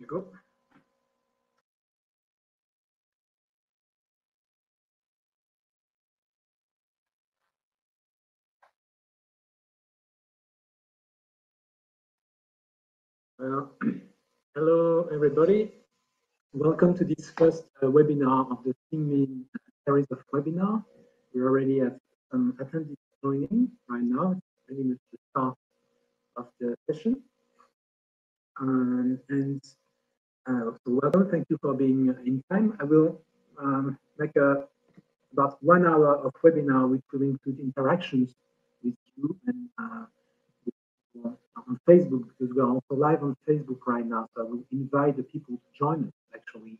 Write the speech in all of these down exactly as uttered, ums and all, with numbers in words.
You go. Uh, hello, everybody. Welcome to this first uh, webinar of the Sing Me In series of webinar. We already have some attendees joining right now. It's pretty much the start of the session. Um, and uh, so welcome. Thank you for being in time. I will um, make a, about one hour of webinar, which will include interactions with you and uh, on Facebook, because we are also live on Facebook right now. So I will invite the people to join us actually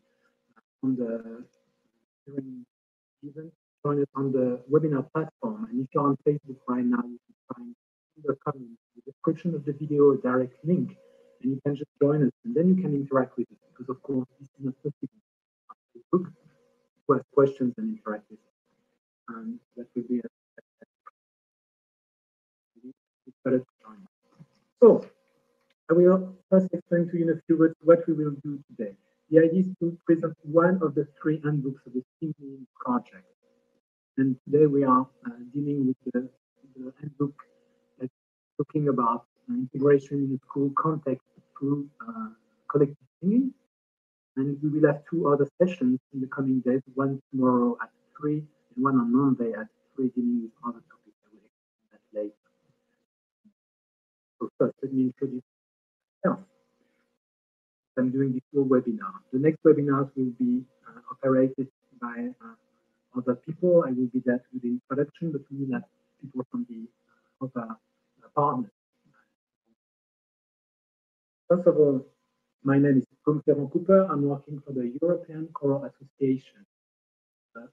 on the during the event, join us on the webinar platform. And if you're on Facebook right now, you can find in the comments, in the description of the video, a direct link, and you can just join us, and then you can interact with us, because of course this is not possible on Facebook to ask questions and interact with us. And that will be a better join. So, I will first explain to you in a few words what we will do today. The idea is to present one of the three handbooks of the Sing Me In project. And today we are uh, dealing with the, the handbook that's talking about uh, integration in the school context through uh, collective singing. And we will have two other sessions in the coming days, one tomorrow at three and one on Monday at three, dealing with other topics. I will explain that later. So first, let me introduce myself. I'm doing this whole webinar. The next webinars will be uh, operated by uh, other people. I will be there with the introduction, but we will have people from the other uh, partners. First of all, my name is Bruno Cooper. I'm working for the European Choral Association, uh,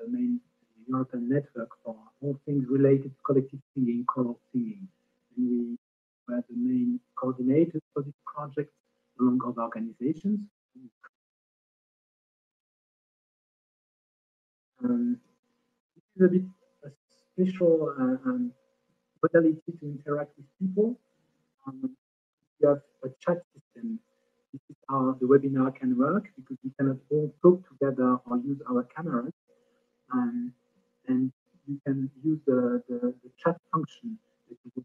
the main European network for all things related to collective singing, choral singing. And we were the main coordinators for this project along other organizations. Um, this is a bit a special uh, um, modality to interact with people. Um, we have a chat system. This is how the webinar can work, because we cannot all talk together or use our cameras. Um, and you can use the, the, the chat function that you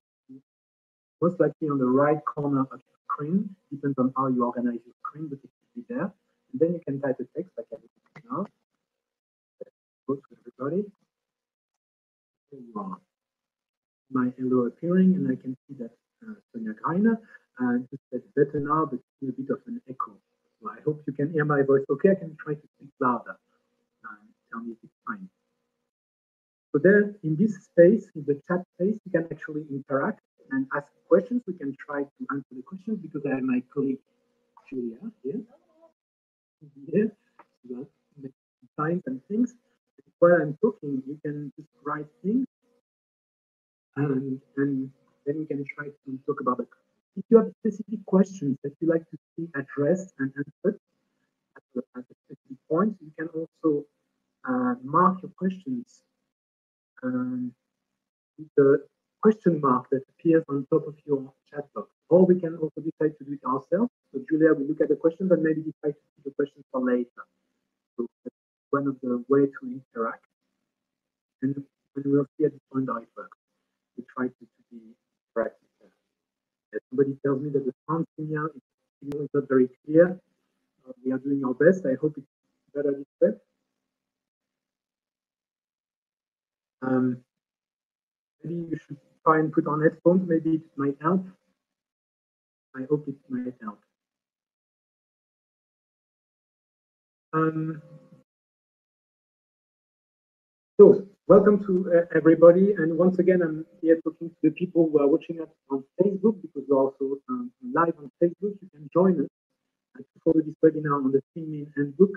most likely on the right corner of the screen, depends on how you organize your screen, but it should be there. And then you can type a text like I did now. Go to everybody. Here you are. My hello appearing, and I can see that uh, Sonia Greiner uh, just said better now, but it's a bit of an echo. So I hope you can hear my voice. Okay, I can try to speak louder. Uh, tell me if it's fine. So there, in this space, in the chat space, you can actually interact and ask questions. We can try to answer the questions, because I have my colleague Julia here. Yes, signs and things. While I'm talking, you can just write things, and, and then you can try to talk about it. If you have specific questions that you like to see addressed and answered at a, at a specific point, you can also uh, mark your questions um, with the question mark that appears on top of your chat box. Or we can also decide to do it ourselves. So Julia will look at the questions and maybe decide to keep the questions for later. So that's one of the ways to interact. And, and we'll see at this point how it works. We try to, to be interactive there. If somebody tells me that the sound signal is not very clear. Uh, we are doing our best. I hope it's better this step. Um, maybe you should try and put on headphones, maybe it might help. I hope it might help. Um, so, welcome to uh, everybody. And once again, I'm here talking to the people who are watching us on Facebook, because we're also um, live on Facebook. You can join us and follow this webinar on the Sing Me In handbook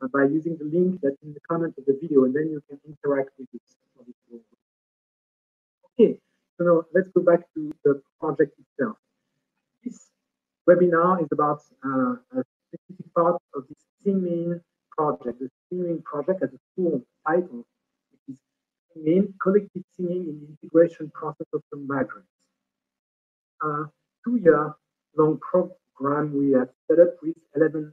uh, by using the link that's in the comment of the video, and then you can interact with us for this program. Okay. So now let's go back to the project itself. This webinar is about uh, a specific part of this Sing Me In project. The Sing Me In project has a full title, which is Sing Me In, Collective Singing in the Integration Process of the Migrants. Uh, two-year-long pro program, we have set up with eleven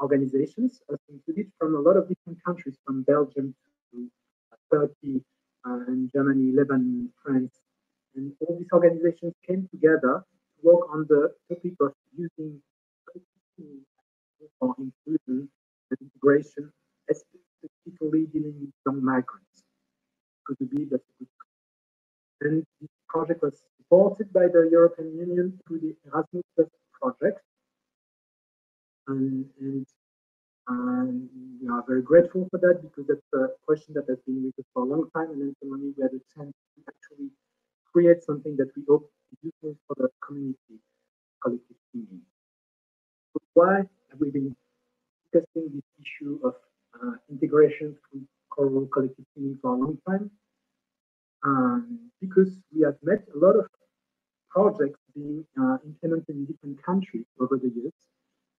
organizations included from a lot of different countries, from Belgium to Turkey and Germany, Lebanon, France. And all these organizations came together to work on the topic of using for inclusion and integration, especially dealing with young migrants. Could be that could. And this project was supported by the European Union through the Erasmus project. And, and, and we are very grateful for that, because that's a question that has been with us for a long time. And then finally, we had a chance to actually create something that we hope is useful for the community, collective thinking. So why have we been discussing this issue of uh, integration through choral collective thinking for a long time? Um, because we have met a lot of projects being uh, implemented in different countries over the years,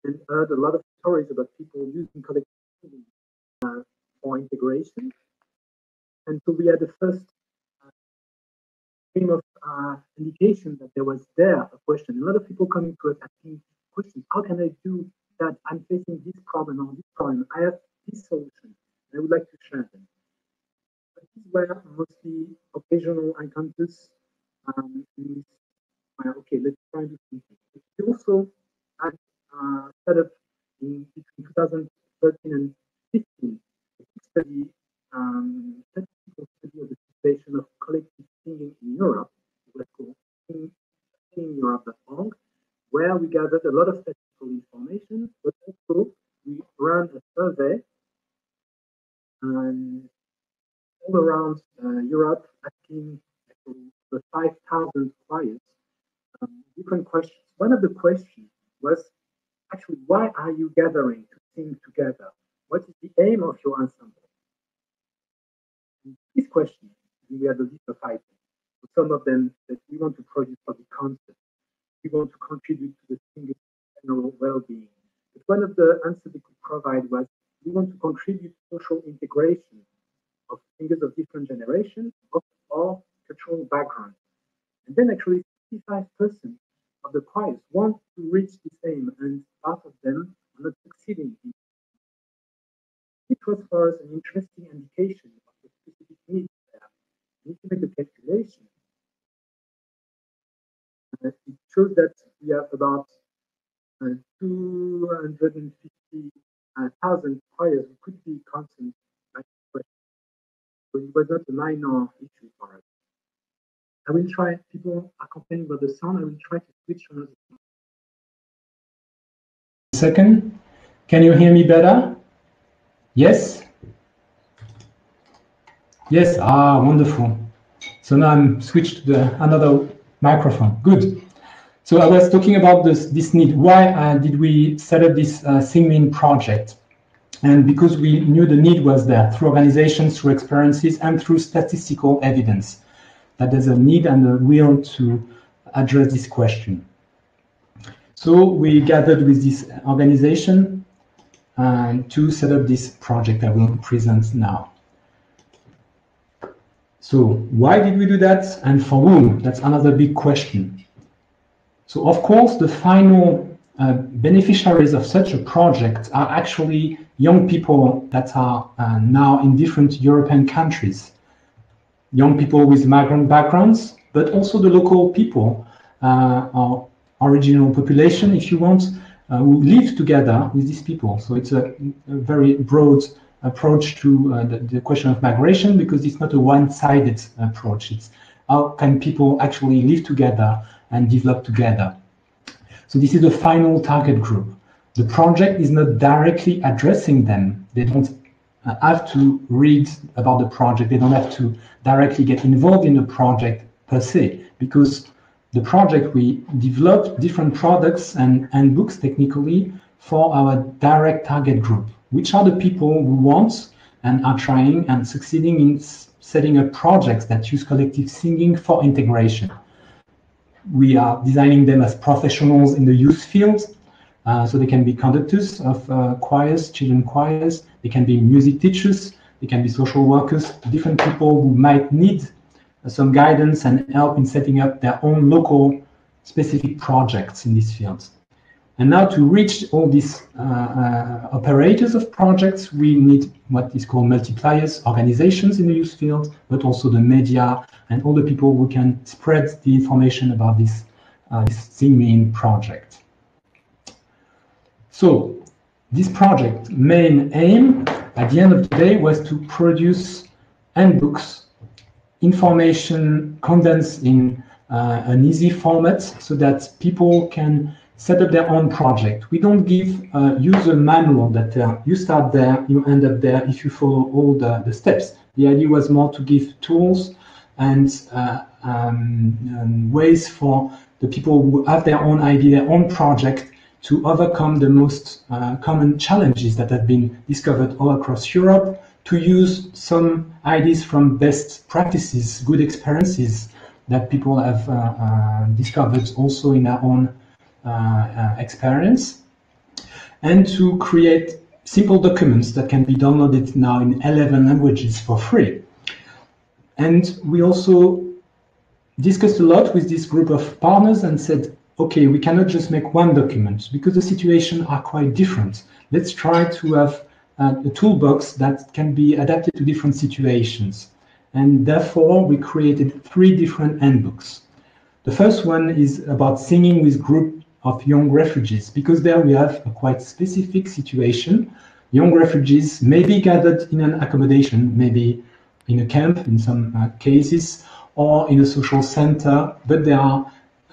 and heard a lot of stories about people using collective thinking uh, for integration. And so we had the first stream uh, of uh, indication that there was there a question. A lot of people coming to us asking questions: how can I do that? I'm facing this problem or this problem. I have this solution. I would like to share them. But these were mostly occasional encounters. Um, and, well, okay, let's try to do something. We also had uh, set up in between two thousand thirteen and fifteen a study, um, statistical study of the situation of collective singing in Europe. It was called sing in europe dot org, where we gathered a lot of statistical information, but also we ran a survey Um, all around uh, Europe, asking the five thousand clients um, different questions. One of the questions was actually, why are you gathering to sing together? What is the aim of your ensemble? And this question, we had a list of items. So some of them that we want to produce for the concert, we want to contribute to the singer's general well-being. But one of the answers we could provide was, we want to contribute social integration of singers of different generations of all cultural backgrounds. And then actually sixty-five percent of the choirs want to reach this aim, and part of them are not succeeding. It was for us an interesting indication of the specific needs there. We need to make a calculation. And it shows that we have about uh, two hundred fifty thousand choirs could be concerned by this question. So it was not a minor issue for us. I will try, people are complaining about the sound, I will try to switch on the second. Can you hear me better? Yes? Yes, ah, wonderful. So now I'm switched to the, another microphone. Good. So I was talking about this, this need. Why uh, did we set up this uh, Sing Me In project? And because we knew the need was there through organizations, through experiences, and through statistical evidence, that there's a need and a will to address this question. So we gathered with this organization uh, to set up this project I will present now. So why did we do that, and for whom? That's another big question. So, of course, the final uh, beneficiaries of such a project are actually young people that are uh, now in different European countries, young people with migrant backgrounds, but also the local people, uh, our original population, if you want, uh, who live together with these people. So it's a, a very broad approach to uh, the, the question of migration, because it's not a one-sided approach. It's how can people actually live together and develop together. So this is the final target group. The project is not directly addressing them. They don't have to read about the project. They don't have to directly get involved in the project per se, because the project, we developed different products and, and books technically for our direct target group, which are the people who want and are trying and succeeding in setting up projects that use collective singing for integration. We are designing them as professionals in the youth field, uh, so they can be conductors of uh, choirs, children choirs, they can be music teachers, they can be social workers, different people who might need uh, some guidance and help in setting up their own local specific projects in these fields. And now to reach all these uh, uh, operators of projects, we need what is called multipliers, organizations in the youth field, but also the media and all the people who can spread the information about this, uh, this Sing Me In project. So this project's main aim at the end of the day was to produce handbooks, information condensed in uh, an easy format so that people can set up their own project. We don't give a user manual that uh, you start there, you end up there if you follow all the, the steps. The idea was more to give tools and, uh, um, and ways for the people who have their own idea, their own project, to overcome the most uh, common challenges that have been discovered all across Europe, to use some ideas from best practices, good experiences that people have uh, uh, discovered also in their own Uh, uh, experience, and to create simple documents that can be downloaded now in eleven languages for free. And we also discussed a lot with this group of partners and said, okay, we cannot just make one document because the situations are quite different. Let's try to have uh, a toolbox that can be adapted to different situations. And therefore, we created three different handbooks. The first one is about singing with group of young refugees, because there we have a quite specific situation. Young refugees may be gathered in an accommodation, maybe in a camp in some uh, cases, or in a social center, but they are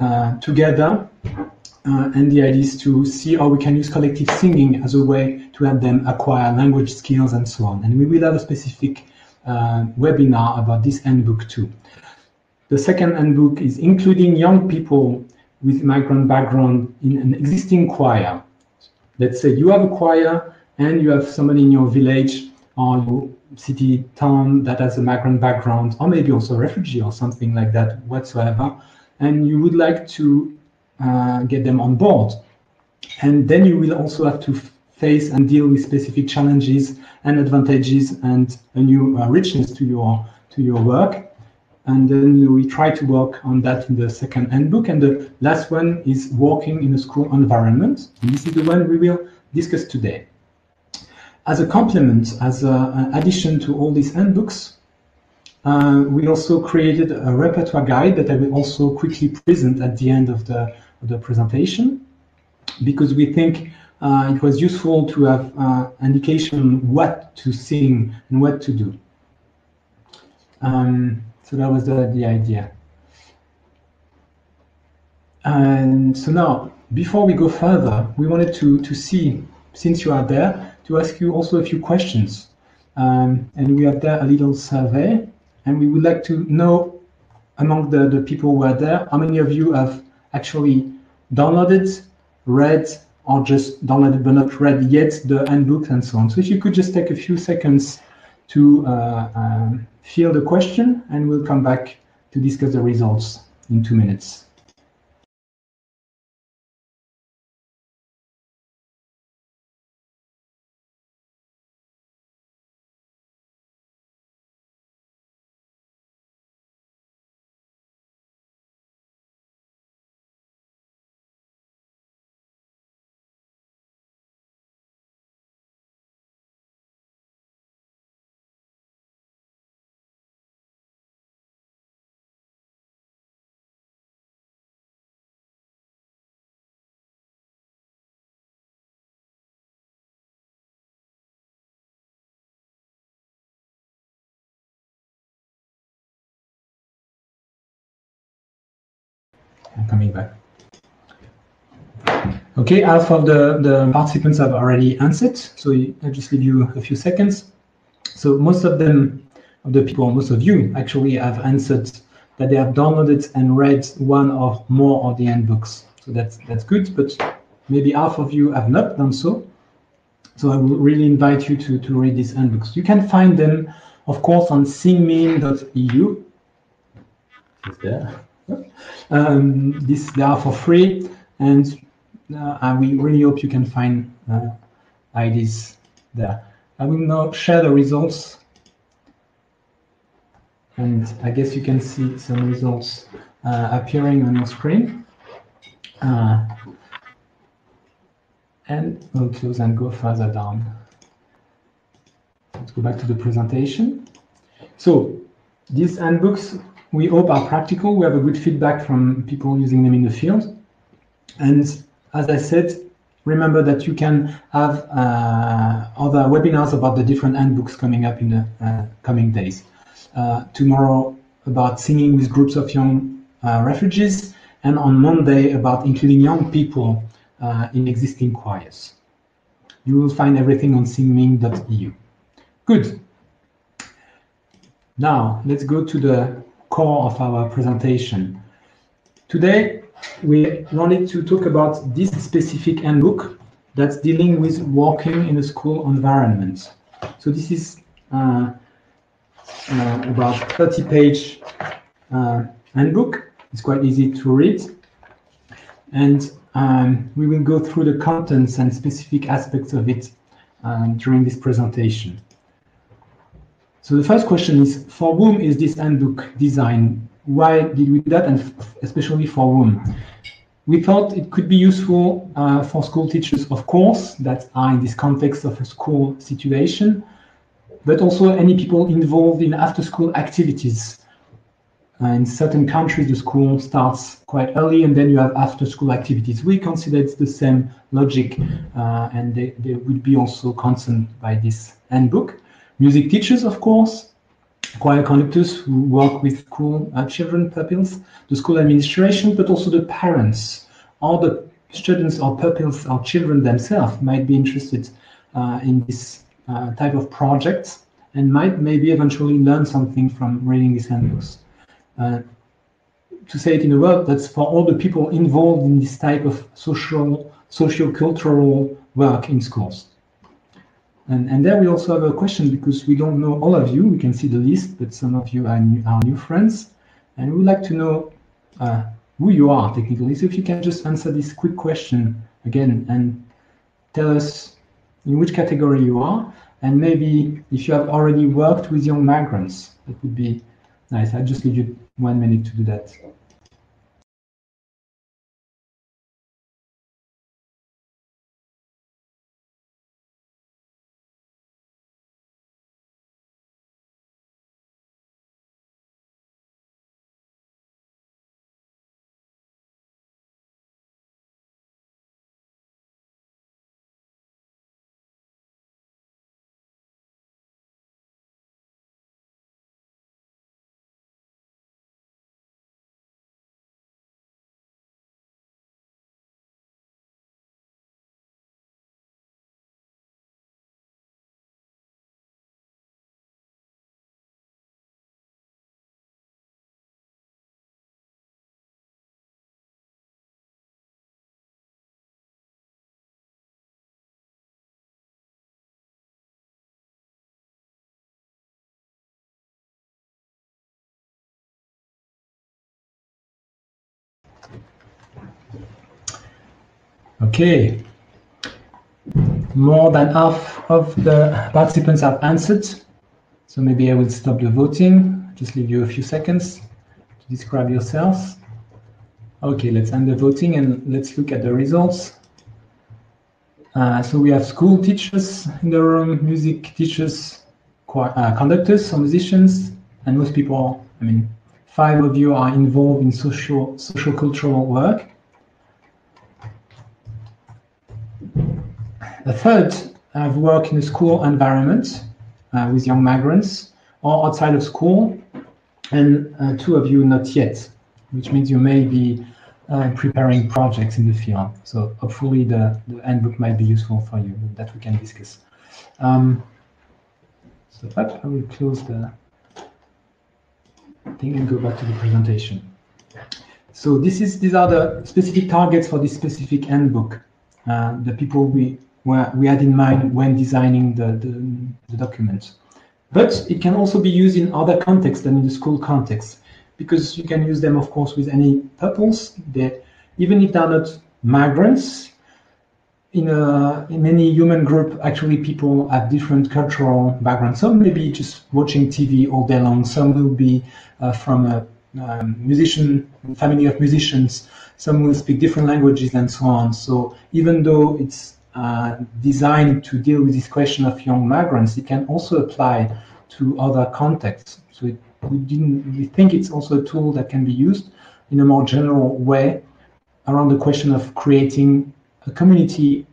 uh, together, uh, and the idea is to see how we can use collective singing as a way to help them acquire language skills and so on. And we will have a specific uh, webinar about this handbook too. The second handbook is including young people with migrant background in an existing choir. Let's say you have a choir and you have somebody in your village or your city, town that has a migrant background, or maybe also a refugee or something like that whatsoever, and you would like to uh, get them on board. And then you will also have to face and deal with specific challenges and advantages and a new uh, richness to your, to your work. And then we try to work on that in the second handbook. And the last one is working in a school environment. And this is the one we will discuss today. As a complement, as a, an addition to all these handbooks, uh, we also created a repertoire guide that I will also quickly present at the end of the, of the presentation, because we think uh, it was useful to have uh, indication what to sing and what to do. Um, So that was the, the idea. And so now, before we go further, we wanted to, to see, since you are there, to ask you also a few questions. Um, and we have there a little survey. And we would like to know, among the, the people who are there, how many of you have actually downloaded, read, or just downloaded but not read yet the handbook and so on. So if you could just take a few seconds to uh, um, fill the question, and we'll come back to discuss the results in two minutes. Coming back. Okay, half of the, the participants have already answered, so I'll just leave you a few seconds. So most of them, of the people, most of you actually have answered that they have downloaded and read one or more of the handbooks. So that's, that's good, but maybe half of you have not done so. So I will really invite you to, to read these handbooks. You can find them, of course, on sing me in dot e u. It's there. Um, this, they are for free, and uh, we really hope you can find uh, ideas there. I will now share the results, and I guess you can see some results uh, appearing on your screen. Uh, and we'll close and go further down. Let's go back to the presentation. So these handbooks, we hope, are practical. We have a good feedback from people using them in the field. And as I said, remember that you can have uh, other webinars about the different handbooks coming up in the uh, coming days. Uh, tomorrow about singing with groups of young uh, refugees, and on Monday about including young people uh, in existing choirs. You will find everything on sing me in dot e u. Good. Now let's go to the core of our presentation. Today we wanted to talk about this specific handbook that's dealing with working in a school environment. So this is uh, uh, about thirty page uh, handbook. It's quite easy to read, and um, we will go through the contents and specific aspects of it um, during this presentation. So the first question is, for whom is this handbook designed? Why did we do that, and especially for whom? We thought it could be useful uh, for school teachers, of course, that are in this context of a school situation, but also any people involved in after-school activities. Uh, in certain countries, the school starts quite early, and then you have after-school activities. We consider it's the same logic, uh, and they, they would be also concerned by this handbook. Music teachers, of course, choir conductors who work with school uh, children, pupils, the school administration, but also the parents. All the students or pupils or children themselves might be interested uh, in this uh, type of projects, and might maybe eventually learn something from reading these handbooks. Uh, to say it in a word, that's for all the people involved in this type of social, socio-cultural work in schools. And, and there we also have a question, because we don't know all of you. We can see the list, but some of you are new, are new friends, and we would like to know uh, who you are technically. So if you can just answer this quick question again and tell us in which category you are, and maybe if you have already worked with young migrants, that would be nice. I'll just give you one minute to do that. Okay, more than half of the participants have answered, so maybe I will stop the voting, just leave you a few seconds to describe yourselves. Okay, let's end the voting and let's look at the results. Uh, so we have school teachers in the room, music teachers, choir, uh, conductors, or musicians, and most people, I mean, five of you are involved in social, social cultural work. A third have worked in a school environment uh, with young migrants or outside of school, and uh, two of you not yet, which means you may be uh, preparing projects in the field. So hopefully the, the handbook might be useful for you, that we can discuss. Um, so that I will close the thing and go back to the presentation. So this is these are the specific targets for this specific handbook. Uh, the people we we had in mind when designing the, the, the document. But it can also be used in other contexts than in the school context, because you can use them, of course, with any pupils, that even if they're not migrants, in, a, in any human group, actually people have different cultural backgrounds. Some may be just watching T V all day long, some will be uh, from a um, musician, family of musicians, some will speak different languages and so on. So even though it's uh, designed to deal with this question of young migrants, it can also apply to other contexts. So it, we, didn't, we think it's also a tool that can be used in a more general way around the question of creating a community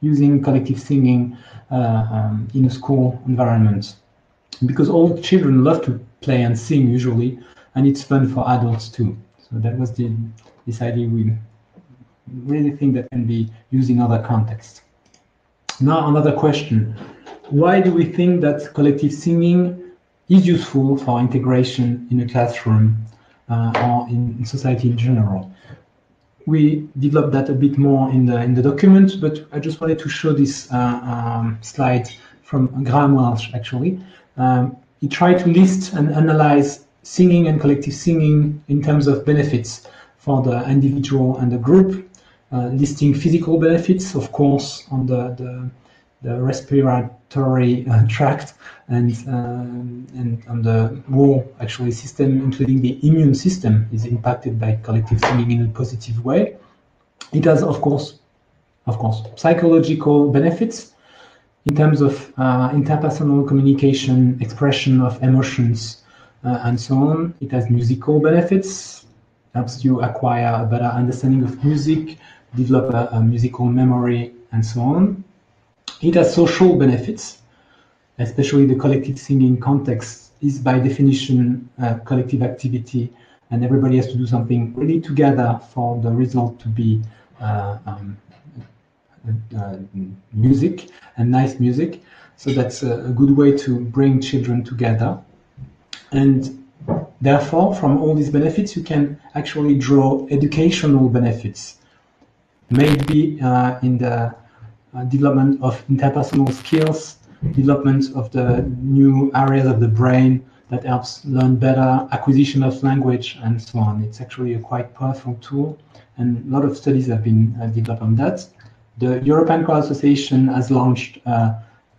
using collective singing uh, um, in a school environment. Because all children love to play and sing usually, and it's fun for adults too. So that was the, this idea we really think that can be used in other contexts. Now another question. Why do we think that collective singing is useful for integration in a classroom uh, or in society in general? We developed that a bit more in the in the document, but I just wanted to show this uh, um, slide from Graham Welsh, actually. Um, he tried to list and analyze singing and collective singing in terms of benefits for the individual and the group, uh, listing physical benefits, of course, on the, the, the respiratory uh, tract and, um, and on the whole, actually, system, including the immune system, is impacted by collective singing in a positive way. It has, of course, of course, psychological benefits, in terms of uh, interpersonal communication, expression of emotions, uh, and so on. It has musical benefits, helps you acquire a better understanding of music, develop a, a musical memory, and so on. It has social benefits, especially the collective singing context is by definition a collective activity, and everybody has to do something really together for the result to be uh, um, Uh, music and nice music. So that's a, a good way to bring children together, and therefore from all these benefits you can actually draw educational benefits, maybe uh, in the uh, development of interpersonal skills, development of the new areas of the brain that helps learn better, acquisition of language, and so on. It's actually a quite powerful tool, and a lot of studies have been uh, developed on that. The European Choral Association has launched a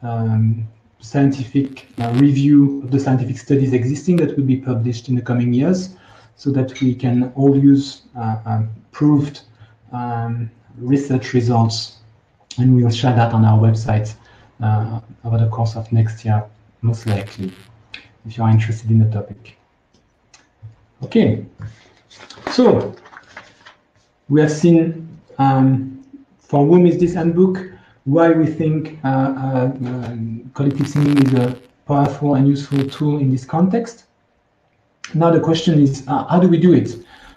uh, um, scientific uh, review of the scientific studies existing that will be published in the coming years, so that we can all use uh, um, proved um, research results, and we will share that on our website uh, over the course of next year, most likely, if you are interested in the topic. Okay, so we have seen um, for whom is this handbook, why we think uh, uh, uh, collective singing is a powerful and useful tool in this context. Now the question is, uh, how do we do it?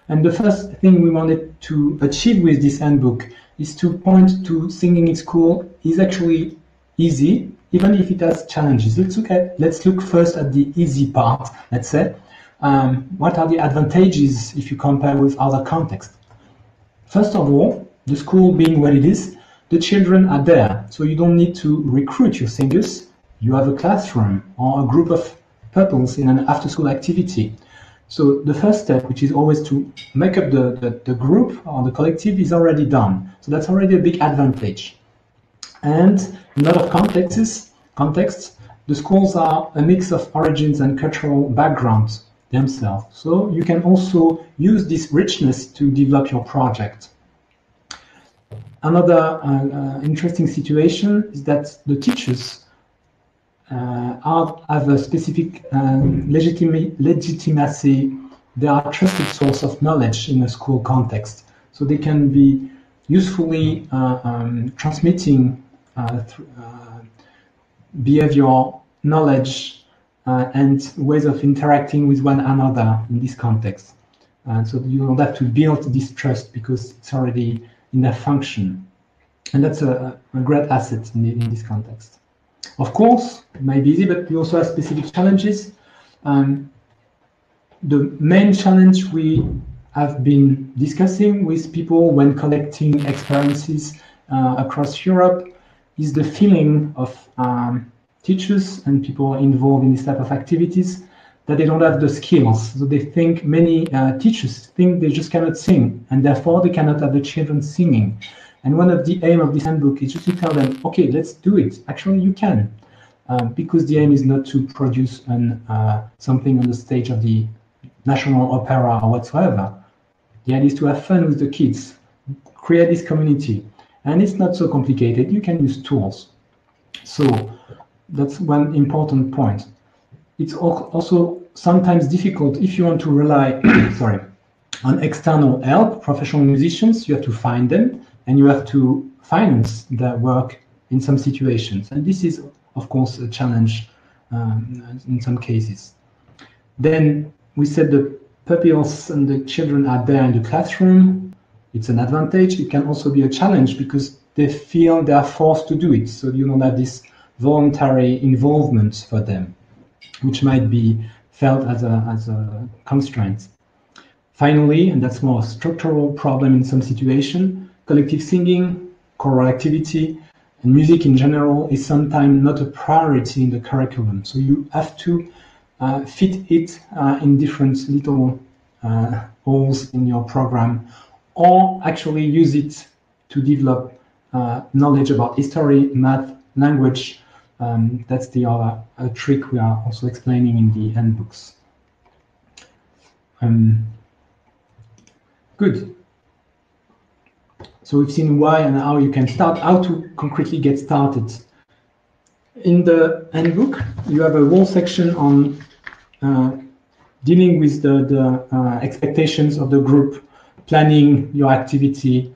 And the first thing we wanted to achieve with this handbook is to point to singing in school is actually easy, even if it has challenges. Let's look, at, let's look first at the easy part, let's say. Um, what are the advantages if you compare with other contexts? First of all, the school being what it is, the children are there, so you don't need to recruit your singers. You have a classroom or a group of pupils in an after-school activity. So the first step, which is always to make up the, the, the group or the collective, is already done. So that's already a big advantage. And in a lot of contexts, contexts, the schools are a mix of origins and cultural backgrounds themselves. So you can also use this richness to develop your project. Another uh, uh, interesting situation is that the teachers uh, are, have a specific um, legitima legitimacy. They are a trusted source of knowledge in a school context. So they can be usefully uh, um, transmitting uh, uh, behavior, knowledge, uh, and ways of interacting with one another in this context. And so you don't have to build this trust because it's already in their function, and that's a, a great asset in, the, in this context. Of course, it might be easy, but we also have specific challenges. Um, the main challenge we have been discussing with people when collecting experiences uh, across Europe is the feeling of um, teachers and people involved in this type of activities that they don't have the skills. So they think, many uh, teachers think they just cannot sing, and therefore they cannot have the children singing. And one of the aims of this handbook is just to tell them, okay, let's do it. Actually, you can, uh, because the aim is not to produce an, uh, something on the stage of the national opera or whatsoever. The idea is to have fun with the kids, create this community. And it's not so complicated. You can use tools. So that's one important point. It's also sometimes difficult if you want to rely sorry, on external help, professional musicians. You have to find them, and you have to finance their work in some situations. And this is, of course, a challenge um, in some cases. Then we said the pupils and the children are there in the classroom. It's an advantage. It can also be a challenge because they feel they are forced to do it. So you don't have this voluntary involvement for them, which might be felt as a, as a constraint. Finally, and that's more a structural problem in some situation, collective singing, choral activity, and music in general is sometimes not a priority in the curriculum. So you have to uh, fit it uh, in different little uh, holes in your program, or actually use it to develop uh, knowledge about history, math, language. Um, that's the other uh, trick we are also explaining in the handbooks. Um, good. So we've seen why and how you can start, how to concretely get started. In the handbook, you have a whole section on uh, dealing with the, the uh, expectations of the group, planning your activity,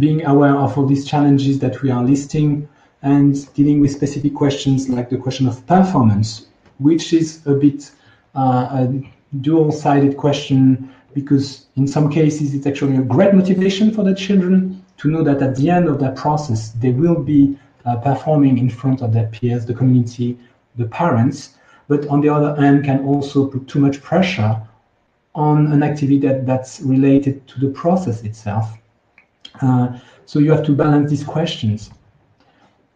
being aware of all these challenges that we are listing, and dealing with specific questions like the question of performance, which is a bit uh, a dual-sided question, because in some cases it's actually a great motivation for the children to know that at the end of that process they will be uh, performing in front of their peers, the community, the parents, but on the other hand can also put too much pressure on an activity that, that's related to the process itself. Uh, so you have to balance these questions.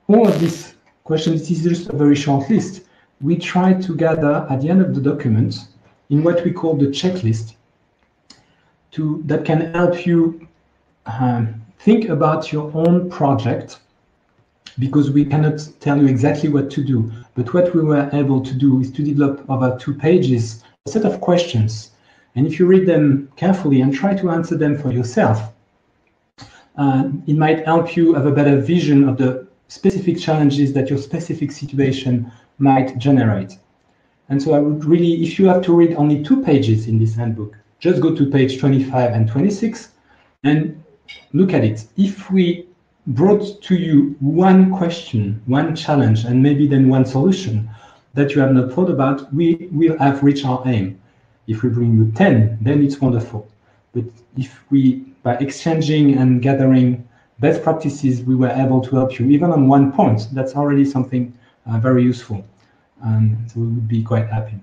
All of these questions is just a very short list. We try to gather at the end of the document in what we call the checklist to, that can help you um, think about your own project, because we cannot tell you exactly what to do. But what we were able to do is to develop over two pages a set of questions. And if you read them carefully and try to answer them for yourself, uh, it might help you have a better vision of the specific challenges that your specific situation might generate. And so I would really, if you have to read only two pages in this handbook, just go to page twenty-five and twenty-six and look at it. If we brought to you one question, one challenge, and maybe then one solution that you have not thought about, we will have reached our aim. If we bring you ten, then it's wonderful. But if we, by exchanging and gathering best practices, we were able to help you even on one point, that's already something uh, very useful, and um, so we would be quite happy.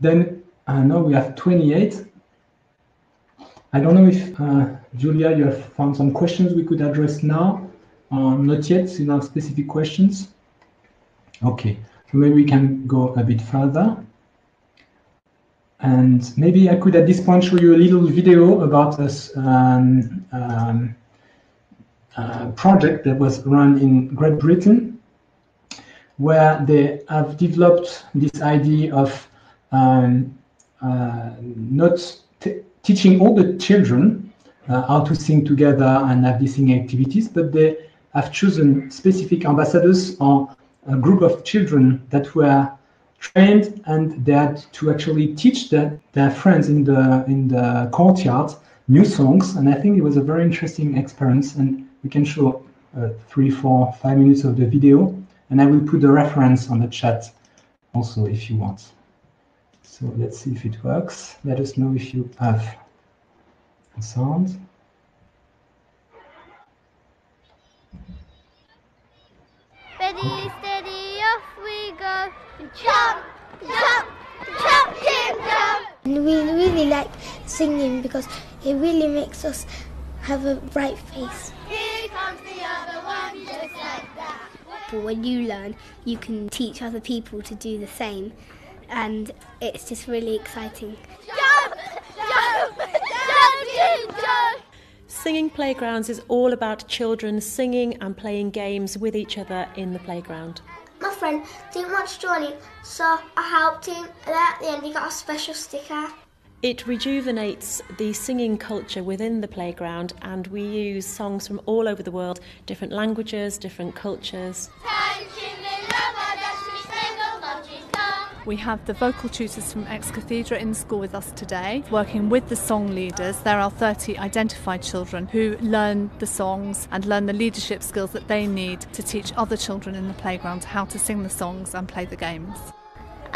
Then uh, now we have twenty-eight. I don't know if uh, Julia, you have found some questions we could address now, or not yet, so you have specific questions. Okay, so maybe we can go a bit further. And maybe I could, at this point, show you a little video about a um, um, uh, project that was run in Great Britain, where they have developed this idea of um, uh, not t teaching all the children uh, how to sing together and have these singing activities, but they have chosen specific ambassadors or a group of children that were trained, and they had to actually teach their, their friends in the in the courtyard new songs. And I think it was a very interesting experience, and we can show uh, three, four, five minutes of the video, and I will put the reference on the chat also if you want. So let's see if it works. Let us know if you have a sound. Ready, steady, off we go. Jump, jump, jump, jump, jump. We really like singing because it really makes us have a bright face. Here comes the other one, just like that. But when you learn, you can teach other people to do the same, and it's just really exciting. Jump, jump, jump, jump, jump. Singing Playgrounds is all about children singing and playing games with each other in the playground. My friend didn't want to join him, so I helped him, and at the end he got a special sticker. It rejuvenates the singing culture within the playground, and we use songs from all over the world, different languages, different cultures. We have the vocal tutors from Ex Cathedra in school with us today, working with the song leaders. There are thirty identified children who learn the songs and learn the leadership skills that they need to teach other children in the playground how to sing the songs and play the games.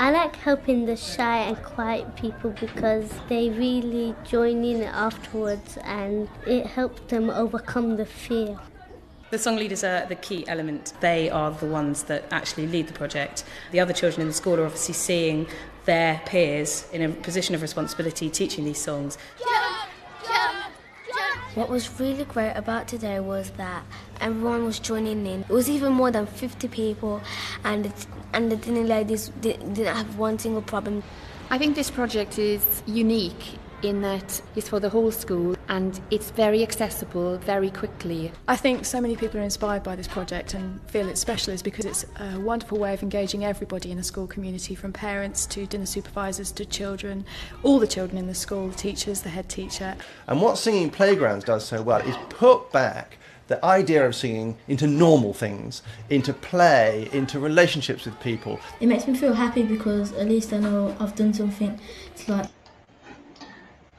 I like helping the shy and quiet people because they really join in afterwards and it helps them overcome the fear. The song leaders are the key element. They are the ones that actually lead the project. The other children in the school are obviously seeing their peers in a position of responsibility teaching these songs. Jump, jump, jump. What was really great about today was that everyone was joining in. It was even more than fifty people, and it, and the dinner ladies didn't have one single problem. I think this project is unique in that it's for the whole school and it's very accessible very quickly. I think so many people are inspired by this project and feel it's special is because it's a wonderful way of engaging everybody in the school community, from parents to dinner supervisors to children, all the children in the school, the teachers, the head teacher. And what Singing Playgrounds does so well is put back the idea of singing into normal things, into play, into relationships with people. It makes me feel happy because at least I know I've done something. It's like,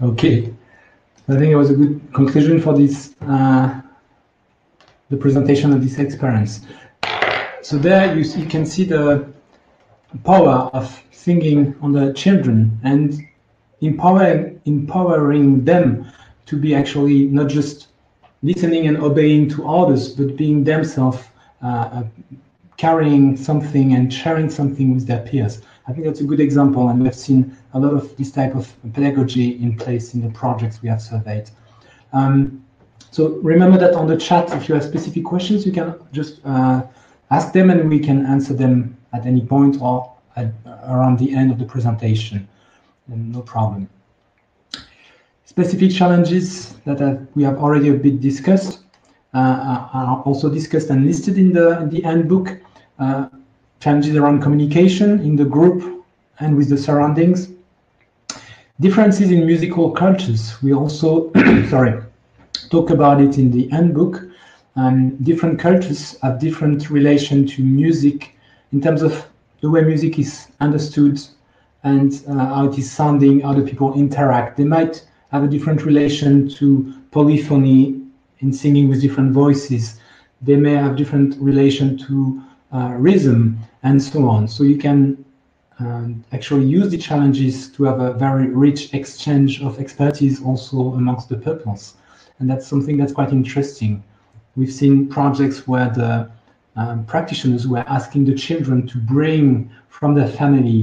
okay, I think it was a good conclusion for this, uh, the presentation of this experience. So there you, see, you can see the power of singing on the children and empower, empowering them to be actually not just listening and obeying to others, but being themselves uh, carrying something and sharing something with their peers. I think that's a good example, and we've seen a lot of this type of pedagogy in place in the projects we have surveyed. Um, so remember that on the chat, if you have specific questions, you can just uh, ask them and we can answer them at any point or at, around the end of the presentation, and no problem. Specific challenges that have, we have already a bit discussed uh, are also discussed and listed in the, in the handbook. Uh, Challenges around communication in the group and with the surroundings. Differences in musical cultures. We also sorry, talk about it in the handbook. Um, different cultures have different relation to music in terms of the way music is understood and uh, how it is sounding, how the people interact. They might have a different relation to polyphony in singing with different voices. They may have different relation to Uh, rhythm and so on. So you can um, actually use the challenges to have a very rich exchange of expertise also amongst the pupils, and that's something that's quite interesting. We've seen projects where the um, practitioners were asking the children to bring from their family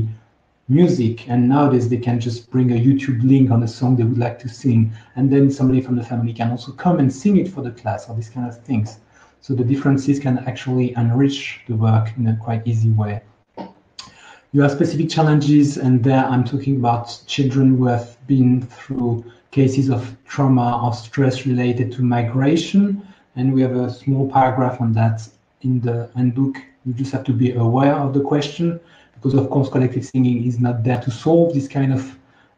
music, and nowadays they can just bring a YouTube link on a song they would like to sing, and then somebody from the family can also come and sing it for the class, or these kind of things. So the differences can actually enrich the work in a quite easy way. You have specific challenges, and there I'm talking about children who have been through cases of trauma or stress related to migration, and we have a small paragraph on that in the handbook. You just have to be aware of the question, because of course collective singing is not there to solve this kind of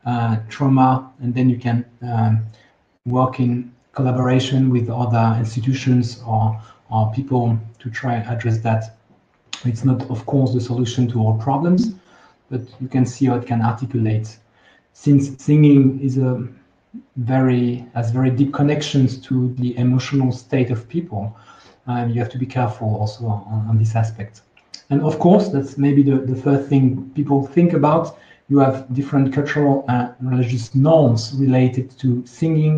uh, trauma, and then you can um, work in collaboration with other institutions or or people to try and address that. It's not, of course, the solution to all problems, but you can see how it can articulate. Since singing is a very has very deep connections to the emotional state of people, um, you have to be careful also on, on this aspect. And of course, that's maybe the, the first thing people think about. You have different cultural and religious norms related to singing,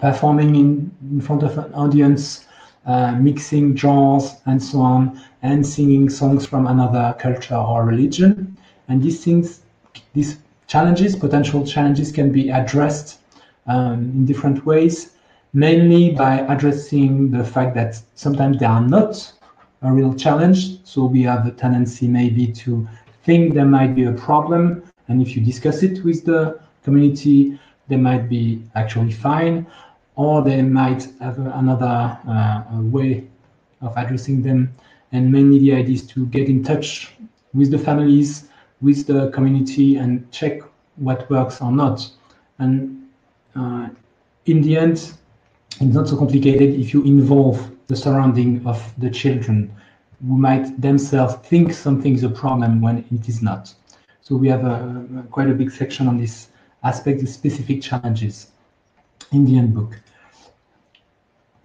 performing in, in front of an audience, uh, mixing genres and so on, and singing songs from another culture or religion. And these things, these challenges, potential challenges, can be addressed um, in different ways, mainly by addressing the fact that sometimes they are not a real challenge. So we have a tendency maybe to think there might be a problem, and if you discuss it with the community, they might be actually fine, or they might have another uh, way of addressing them. And mainly the idea is to get in touch with the families, with the community, and check what works or not. And uh, in the end, it's not so complicated if you involve the surrounding of the children, who might themselves think something is a problem when it is not. So we have a, quite a big section on this aspect, the specific challenges in the handbook.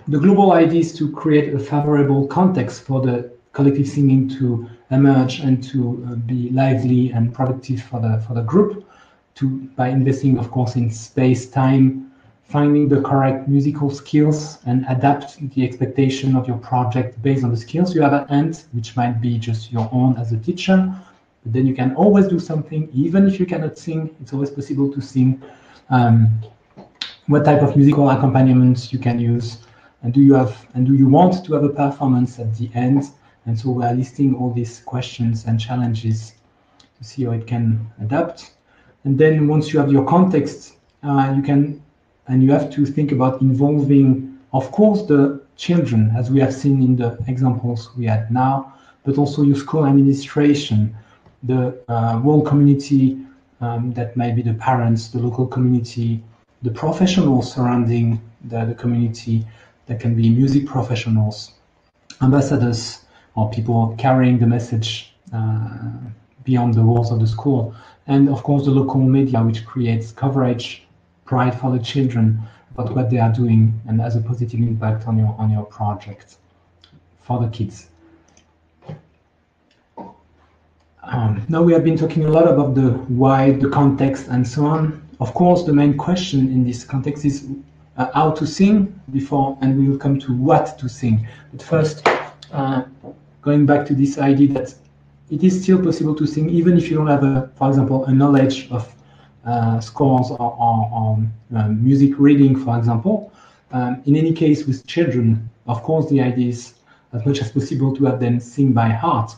The global idea is to create a favorable context for the collective singing to emerge and to uh, be lively and productive for the for the group, to by investing, of course, in space, time, finding the correct musical skills, and adapt the expectation of your project based on the skills you have at hand, which might be just your own as a teacher. But then you can always do something, even if you cannot sing. It's always possible to sing. Um, what type of musical accompaniments you can use. And do you have and do you want to have a performance at the end? And so we are listing all these questions and challenges to see how it can adapt. And then once you have your context, uh, you can and you have to think about involving, of course, the children, as we have seen in the examples we had now, but also your school administration, the uh, whole community, um, that might be the parents, the local community, the professionals surrounding the, the community. That can be music professionals, ambassadors, or people carrying the message uh, beyond the walls of the school. And of course, the local media, which creates coverage, pride for the children about what they are doing and has a positive impact on your, on your project for the kids. Um, now we have been talking a lot about the why, the context, and so on. Of course, the main question in this context is Uh, how to sing before, and we will come to what to sing. But first, uh, going back to this idea that it is still possible to sing even if you don't have, a, for example, a knowledge of uh, scores or, or, or uh, music reading, for example. Um, in any case, with children, of course, the idea is as much as possible to have them sing by heart,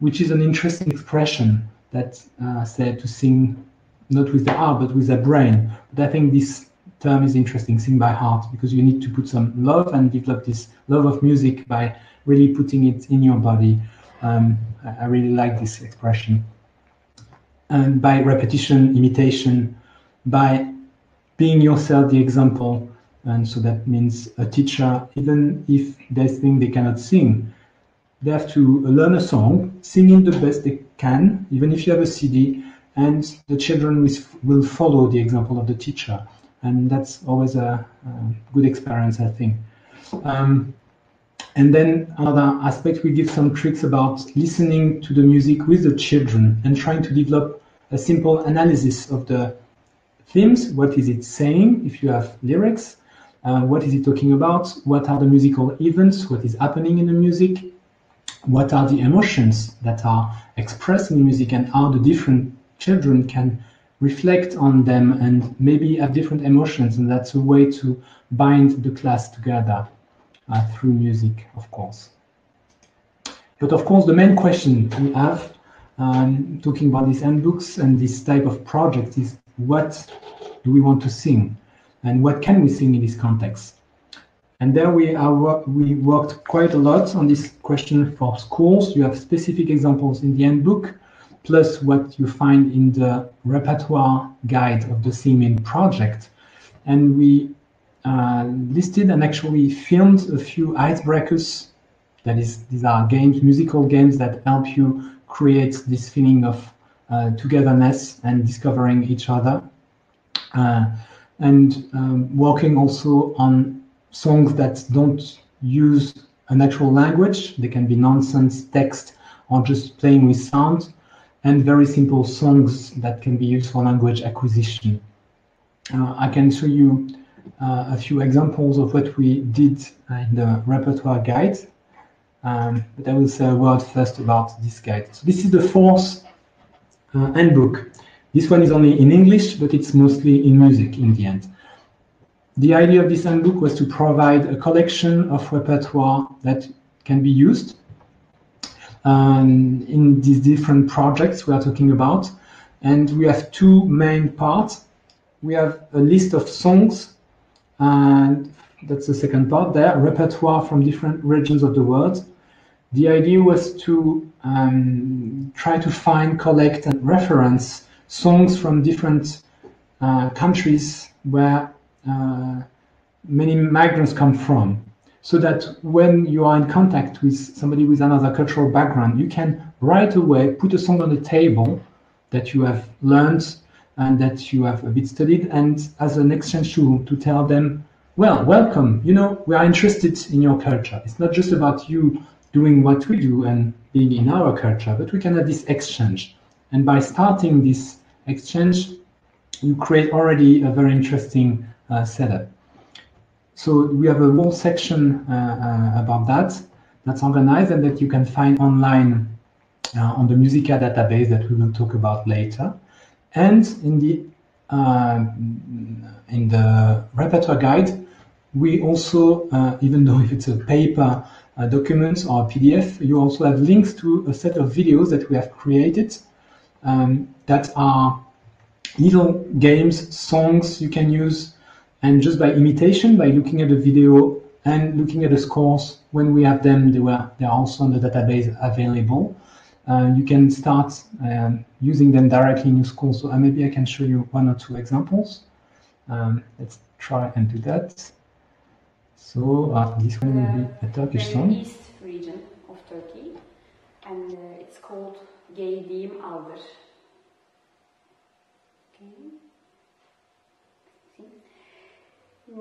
which is an interesting expression that uh, said to sing not with the heart but with the brain. But I think this term is interesting, sing by heart, because you need to put some love and develop this love of music by really putting it in your body. Um, I really like this expression. And by repetition, imitation, by being yourself the example. And so that means a teacher, even if they think they cannot sing, they have to learn a song, sing it the best they can, even if you have a C D, and the children will follow the example of the teacher. And that's always a, a good experience, I think. Um, and then another aspect, we give some tricks about listening to the music with the children and trying to develop a simple analysis of the themes. What is it saying, if you have lyrics? Uh, what is it talking about? What are the musical events? What is happening in the music? What are the emotions that are expressed in the music, and how the different children can reflect on them and maybe have different emotions, and that's a way to bind the class together uh, through music, of course. But of course, the main question we have, um, talking about these handbooks and this type of project, is what do we want to sing, and what can we sing in this context? And there we are. We worked quite a lot on this question for schools. You have specific examples in the handbook, plus what you find in the repertoire guide of the Sing Me In project. And we uh, listed and actually filmed a few icebreakers. That is, these are games, musical games that help you create this feeling of uh, togetherness and discovering each other. Uh, and um, working also on songs that don't use a natural language. They can be nonsense, text, or just playing with sound. And very simple songs that can be used for language acquisition. Uh, I can show you uh, a few examples of what we did in the repertoire guide, um, but I will say a word first about this guide. So this is the fourth uh, handbook. This one is only in English, but it's mostly in music in the end. The idea of this handbook was to provide a collection of repertoire that can be used Um, in these different projects we are talking about. And we have two main parts. We have a list of songs, and that's the second part there, repertoire from different regions of the world. The idea was to um, try to find, collect, and reference songs from different uh, countries where uh, many migrants come from, so that when you are in contact with somebody with another cultural background, you can right away put a song on the table that you have learned and that you have a bit studied, and as an exchange tool to tell them, well, welcome, you know, we are interested in your culture. It's not just about you doing what we do and being in our culture, but we can have this exchange. And by starting this exchange, you create already a very interesting uh, setup. So we have a whole section uh, uh, about that, that's organized and that you can find online uh, on the Musica database that we will talk about later. And in the, uh, in the repertoire guide, we also, uh, even though if it's a paper uh, document or a P D F, you also have links to a set of videos that we have created um, that are little games, songs you can use, and just by imitation, by looking at the video and looking at the scores, when we have them, they were they are also on the database available. Uh, you can start um, using them directly in your school. So uh, maybe I can show you one or two examples. Um, let's try and do that. So uh, this one will be a Turkish song. East region of Turkey, and uh, it's called Geydiyim Aldır.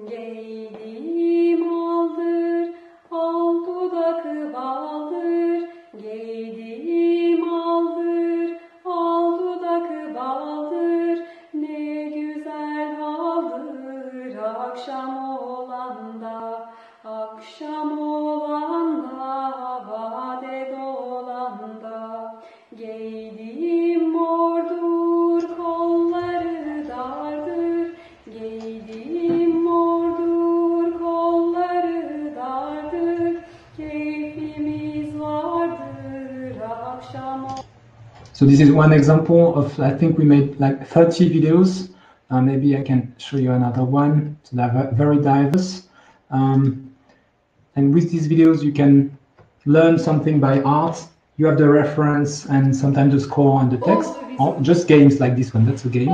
Geydiyim aldır, al dudak baldır. Geydiyim aldır, al dudak baldır. Ne güzel haldır, akşam olanda, akşam olanda, vade dolanda. Geydiyim mordur, kolları dardır. Geydiyim So this is one example of, I think we made like thirty videos. Uh, maybe I can show you another one. So they're very diverse. Um, and with these videos, you can learn something by art. You have the reference and sometimes the score and the text. Or just games like this one. That's a game.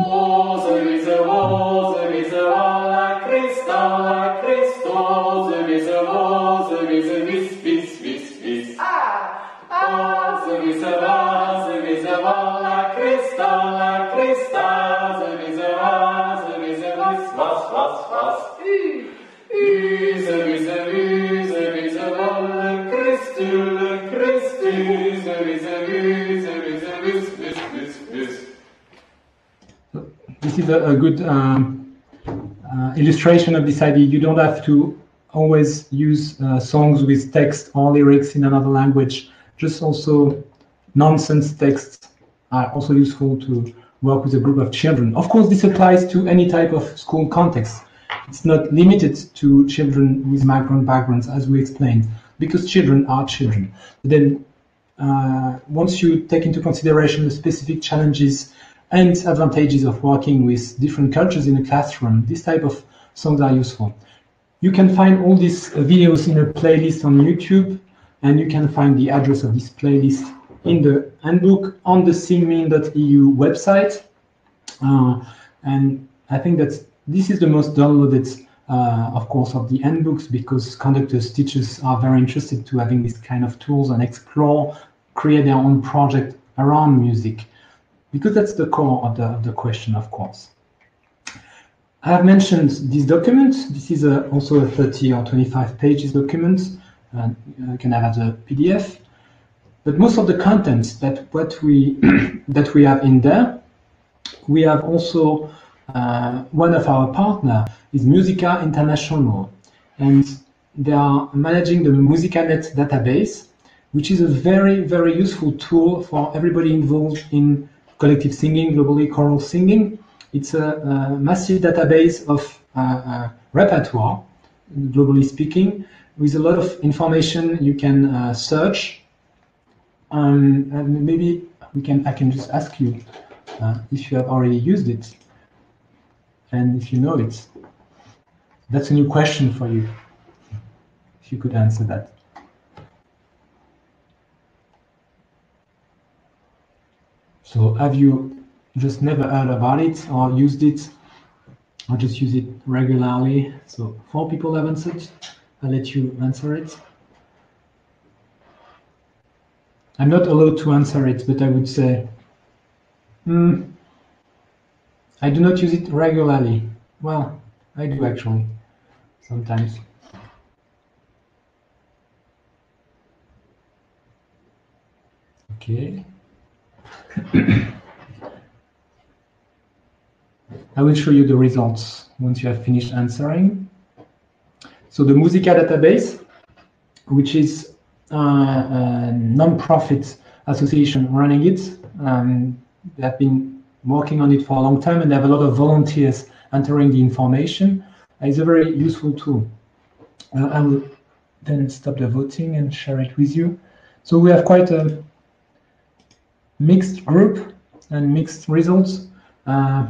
This is a, a good um, uh, illustration of this idea. You don't have to always use uh, songs with text or lyrics in another language. Just also nonsense texts are also useful to work with a group of children. Of course, this applies to any type of school context. It's not limited to children with migrant backgrounds, as we explained, because children are children. Then, uh, once you take into consideration the specific challenges and advantages of working with different cultures in a classroom, this type of songs are useful. You can find all these videos in a playlist on YouTube, and you can find the address of this playlist in the handbook on the sing me in dot E U website. Uh, and I think that this is the most downloaded, uh, of course, of the handbooks, because conductors, teachers are very interested to having this kind of tools and explore, create their own project around music, because that's the core of the, of the question, of course. I have mentioned this document. This is a, also a thirty or twenty-five pages document, and you can have as a P D F. But most of the contents that what we that we have in there, we have also uh, one of our partner is Musica International, and they are managing the MusicaNet database, which is a very very useful tool for everybody involved in collective singing, globally choral singing. It's a, a massive database of uh, uh, repertoire, globally speaking, with a lot of information you can uh, search. Um, and maybe we can. I can just ask you uh, if you have already used it, and if you know it. That's a new question for you. If you could answer that. So, have you just never heard about it or used it, I just use it regularly. So four people have answered. I'll let you answer it. I'm not allowed to answer it, but I would say mm, I do not use it regularly. Well, I do actually, sometimes. Okay. I will show you the results once you have finished answering. So the Musica database, which is uh, a non-profit association running it, um, they have been working on it for a long time and they have a lot of volunteers entering the information. It's a very useful tool. Uh, I will then stop the voting and share it with you. So we have quite a mixed group and mixed results. Uh,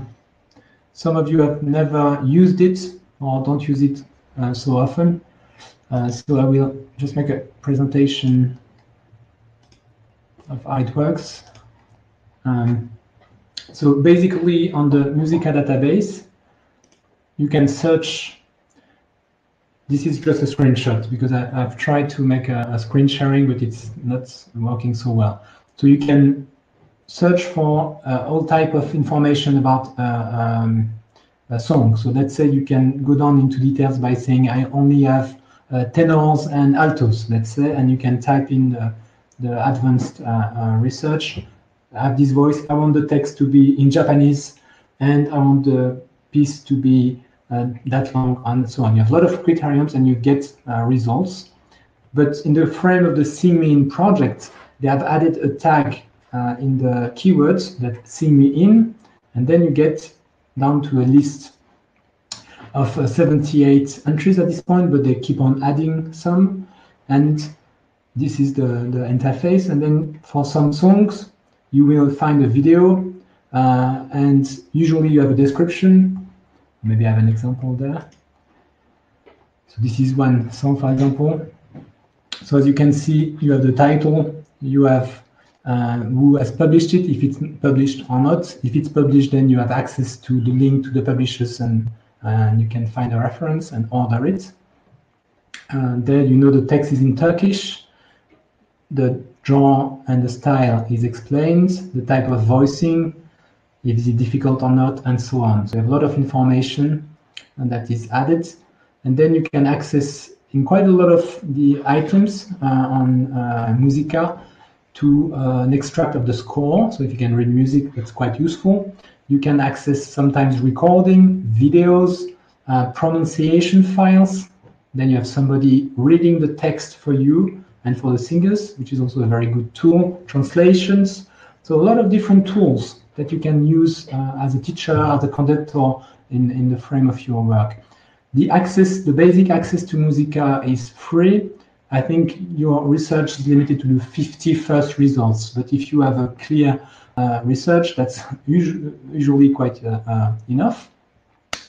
some of you have never used it or don't use it uh, so often. Uh, so I will just make a presentation of how it works. Um, so basically on the Musica database, you can search. This is just a screenshot because I, I've tried to make a, a screen sharing, but it's not working so well. So you can search for uh, all type of information about uh, um, a song. So let's say you can go down into details by saying I only have uh, tenors and altos, let's say, and you can type in the, the advanced uh, uh, research. I have this voice, I want the text to be in Japanese, and I want the piece to be uh, that long, and so on. You have a lot of criteriums and you get uh, results. But in the frame of the Sing Me In project, they have added a tag uh, in the keywords that Sing Me In, and then you get down to a list of uh, seventy-eight entries at this point, but they keep on adding some. And this is the, the interface. And then for some songs, you will find a video, uh, and usually you have a description. Maybe I have an example there. So this is one song, for example. So as you can see, you have the title. You have uh, who has published it, if it's published or not. If it's published, then you have access to the link to the publishers and, and you can find a reference and order it. And there you know the text is in Turkish. The genre and the style is explained, the type of voicing, if it's difficult or not, and so on. So you have a lot of information and that is added. And then you can access in quite a lot of the items uh, on uh, Musica to uh, an extract of the score. So if you can read music, that's quite useful. You can access sometimes recording, videos, uh, pronunciation files. Then you have somebody reading the text for you and for the singers, which is also a very good tool. Translations. So a lot of different tools that you can use uh, as a teacher, as a conductor in, in the frame of your work. The access, the basic access to Musica is free. I think your research is limited to the fifty first results, but if you have a clear uh, research, that's usually, usually quite uh, uh, enough.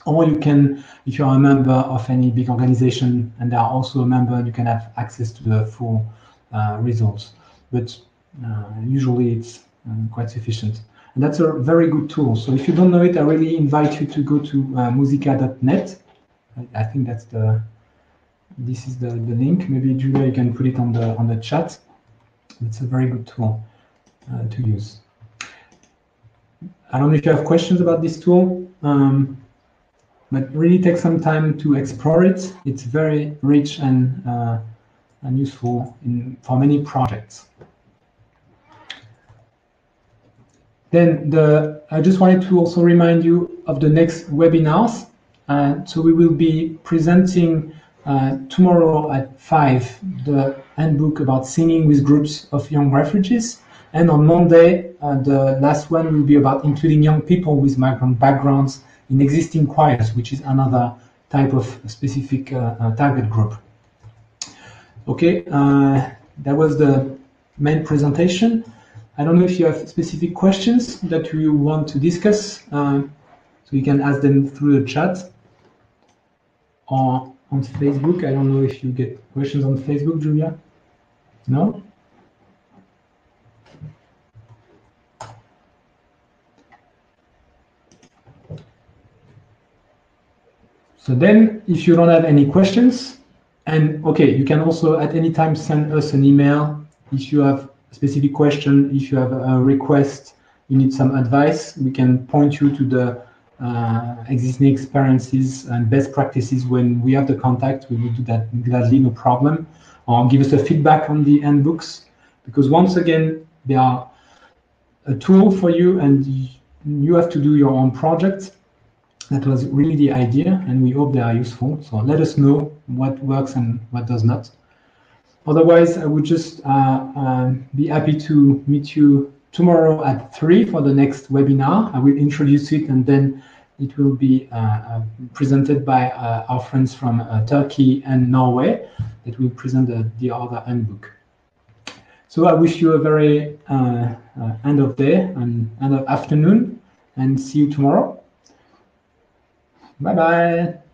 Or you can, if you are a member of any big organization and are also a member, you can have access to the full uh, results. But uh, usually it's uh, quite sufficient. And that's a very good tool. So if you don't know it, I really invite you to go to uh, musica dot net. I think that's the, this is the, the link. Maybe Julia, you can put it on the on the chat. It's a very good tool uh, to use. I don't know if you have questions about this tool, um, but really take some time to explore it. It's very rich and, uh, and useful in, for many projects. Then the, I just wanted to also remind you of the next webinars. Uh, so we will be presenting uh, tomorrow at five the handbook about singing with groups of young refugees, and on Monday uh, the last one will be about including young people with migrant backgrounds in existing choirs, which is another type of specific uh, uh, target group. Okay, uh, that was the main presentation. I don't know if you have specific questions that you want to discuss, uh, so you can ask them through the chat. Or on Facebook, I don't know if you get questions on Facebook, Julia. No? So then if you don't have any questions, and okay, you can also at any time send us an email if you have a specific question, if you have a request, you need some advice, we can point you to the uh, existing experiences and best practices. When we have the contact, we will do that gladly, no problem. Or give us a feedback on the handbooks, because once again, they are a tool for you and you have to do your own project. That was really the idea, and we hope they are useful. So let us know what works and what does not. Otherwise, I would just uh, uh, be happy to meet you tomorrow at three for the next webinar. I will introduce it, and then it will be uh, presented by uh, our friends from uh, Turkey and Norway that will present the, the other handbook. So I wish you a very uh, uh, end of day and end of afternoon, and see you tomorrow. Bye-bye.